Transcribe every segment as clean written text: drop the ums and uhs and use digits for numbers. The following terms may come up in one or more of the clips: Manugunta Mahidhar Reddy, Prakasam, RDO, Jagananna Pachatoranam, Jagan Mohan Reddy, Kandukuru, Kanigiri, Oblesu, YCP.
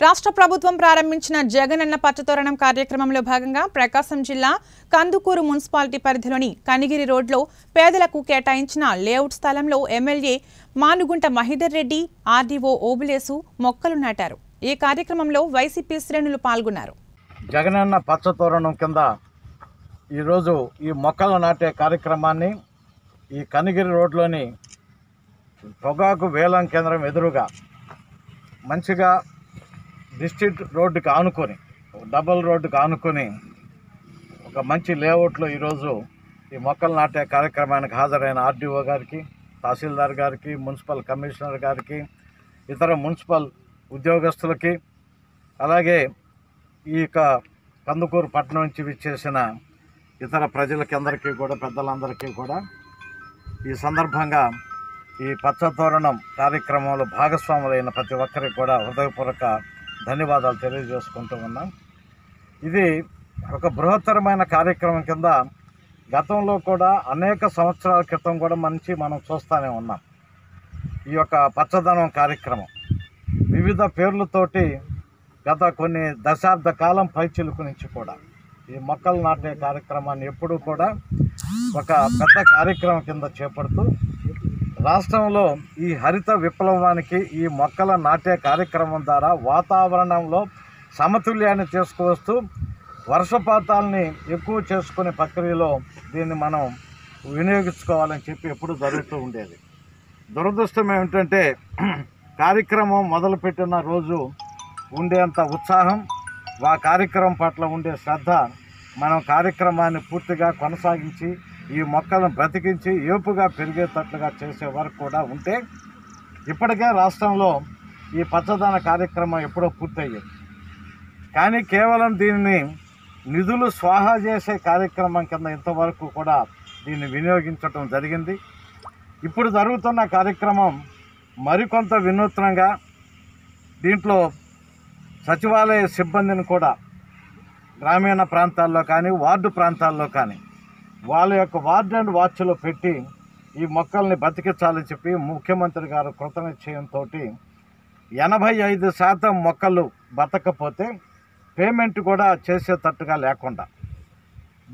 Rashtra Prabhutvam Prarambhinchina Jagananna Pachatoranam Karyakramamlo Bhaganga Prakasam Jilla Kandukuru Municipality Paridhiloni Kanigiri Road lo Pedalaku Ketayinchina Layout Sthalamlo MLA Manugunta Mahidhar Reddy RDO Oblesu Mokkalu Nataru. Ee Karyakramamlo YCP Srenulu Palgonnaru. Jagananna Pachatoranam Kinda Ee Roju Ee Mokkalu Nate Karyakramanni Ee Kanigiri Road loni Togaku Velam Kendram Eduruga Manchiga District road Kanukoni, double road Kanukoni, Manchi layout Irozo, the Mokal Nata Karakraman Hazar and RDO Garki, Tasildar Garki, Municipal Commissioner Garki, Ithara Municipal Udyogastalaki, Alage Eka Kandukur Patno Chivichesana, Ithara Prajala Kandarki Goda Padalandarki Goda, E Sandar Bhanga, E Pachatoranam, Karakramal, Bhagaswamala and Pachakari Goda, Udapuraka. ధన్యవాదాలు తెలియజేసుకుంటున్నాం ఇది ఒక బృహత్తరమైన కార్యక్రమం కింద గతంలో కూడా అనేక సంవత్సరాల క్రితం కూడా మంచి మనం చూస్తానే ఉన్నాం ఈ యొక్క పచ్చదనం కార్యక్రమం వివిధ పేర్లతోటి గత కొన్ని దశాబ్ద కాలం పైచిలుకు నుంచి కూడా ఈ మొక్కలు నాటే కార్యక్రమాన్ని ఎప్పుడూ కూడా ఒక పెద్ద కార్యక్రమం కింద చేపడుతూ రాష్ట్రంలో ఈ హరిత విప్లవానికి ఈ మొక్కల నాటే కార్యక్రమం ద్వారా వాతావరణంలో సమతుల్యాన్ని తీసుకువస్తూ వర్షపాతాల్ని ఎక్కువ చేసుకునే ప్రక్రియలో దీన్ని మనం వినియోగించుకోవాలని చెప్పి ఎప్పుడు జరుగుతూ ఉండేది దురదృష్టం ఏమిటంటే కార్యక్రమం మొదలుపెట్టిన రోజు ఉండేంత ఉత్సాహం ఆ కార్యక్రమం పట్ల ఉండే శ్రద్ధ మనం కార్యక్రమాన్ని పూర్తిగా కొనసాగించి ఈ మొక్కలను బ్రతికించి ఏపుగా పెరిగేటట్లుగా చేసే వరకు కూడా ఉంటే ఇప్పటికే రాష్ట్రంలో ఈ పచ్చదన కార్యక్రమం ఎప్పుడో పూర్తయ్యేది కానీ కేవలం దీనిని నిధులు స్వాహా చేసే కార్యక్రమం కింద ఇంతవరకు కూడా దీన్ని వినియోగించడం జరిగింది ఇప్పుడు జరుగుతున్న కార్యక్రమం మరికొంత వినూత్నంగా దీంట్లో సచివాలయ సిబ్బందిని కూడా గ్రామీణ ప్రాంతాల్లో కానీ వార్డు ప్రాంతాల్లో కానీ వాళ్ళ యొక్క వార్డ్ అండ్ వాచ్లో పెట్టి ఈ మొక్కల్ని బతికించాలని చెప్పి ముఖ్యమంత్రి గారు కృతనిశ్చయంతో 85% మొక్కలు బతకపోతే పేమెంట్ కూడా చేసేటట్టుగా లేకుండా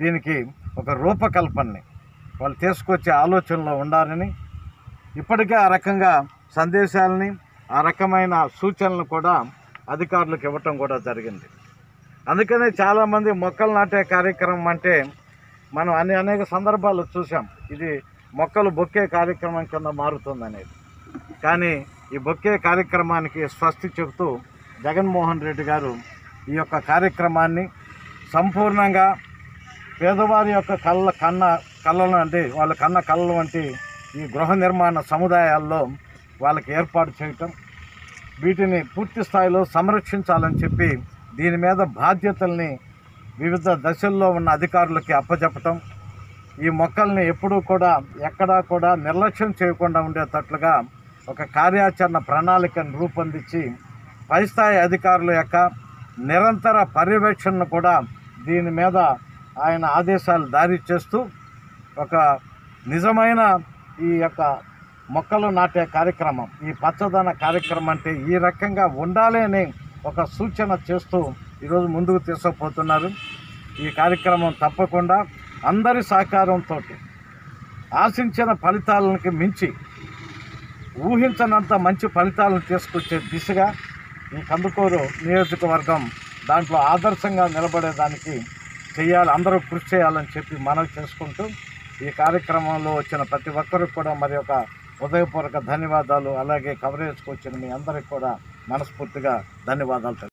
దీనికి ఒక రూపకల్పనని వాళ్ళు తీసుకొచ్చే ఆలోచనలో ఉండాలని ఇప్పటికే ఆ రకంగా సందేశాలని ఆ రకమైన సూచనలు కూడా అధికారులకు ఇవ్వటం కూడా జరిగింది అందుకనే చాలామంది మొక్కలు నాటే కార్యక్రమం అంటే మనం అనేక సందర్భాలు చూసాం ఇది మొక్కలు బొక్కే కార్యక్రమం కింద మారుతుందనేది కానీ ఈ బొక్కే కార్యక్రమానికి స్వస్తి చెబుతూ జగన్ మోహన్ రెడ్డి గారు ఈ యొక్క కార్యక్రమాన్ని సంపూర్ణంగా పేదవారి యొక్క కళ్ళను అంటే వాళ్ళ కన్న కళ్ళ వంటి ఈ గృహ నిర్మాణ సముదాయాల్లో వాళ్ళకి ఏర్పాటు చేయటం వీటిని పూర్తి స్థాయిలో సంరక్షించాలని చెప్పి దీని మీద బాధ్యతల్ని వివిధ దశల్లో ఉన్న అధికారులకి అప్పచెప్పటం ఈ మొక్కల్ని ఎప్పుడూ కూడా ఎక్కడా కూడా నిర్లక్ష్యం చేయకుండా ఉండేటట్లుగా ఒక కార్యాచరణ ప్రణాళికను రూపొందించి పై స్థాయి అధికారుల యొక్క నిరంతర పర్యవేక్షణను కూడా దీని మీద ఆయన ఆదేశాలు జారీ చేస్తూ ఒక నిజమైన ఈ యొక్క మొక్కలు నాటే కార్యక్రమం ఈ పచ్చదన కార్యక్రమం అంటే ఈ రకంగా ఉండాలి అని ఒక సూచన చేస్తూ ఈరోజు ముందుకు తీసుకుపోతున్నారు ఈ కార్యక్రమం తప్పకుండా అందరి సహకారంతో ఆశించిన ఫలితాలకి మించి ఊహించనంత మంచి ఫలితాలను తీసుకొచ్చే దిశగా ఈ కందుకూరు నియోజకవర్గం దాంట్లో ఆదర్శంగా నిలబడేదానికి చేయాలి అందరూ కృషి చేయాలని చెప్పి మనవి చేసుకుంటూ ఈ కార్యక్రమంలో వచ్చిన ప్రతి ఒక్కరికి కూడా మరి ఒక హృదయపూర్వక ధన్యవాదాలు అలాగే కవరేజ్కి వచ్చిన మీ అందరికీ కూడా మనస్ఫూర్తిగా ధన్యవాదాలు.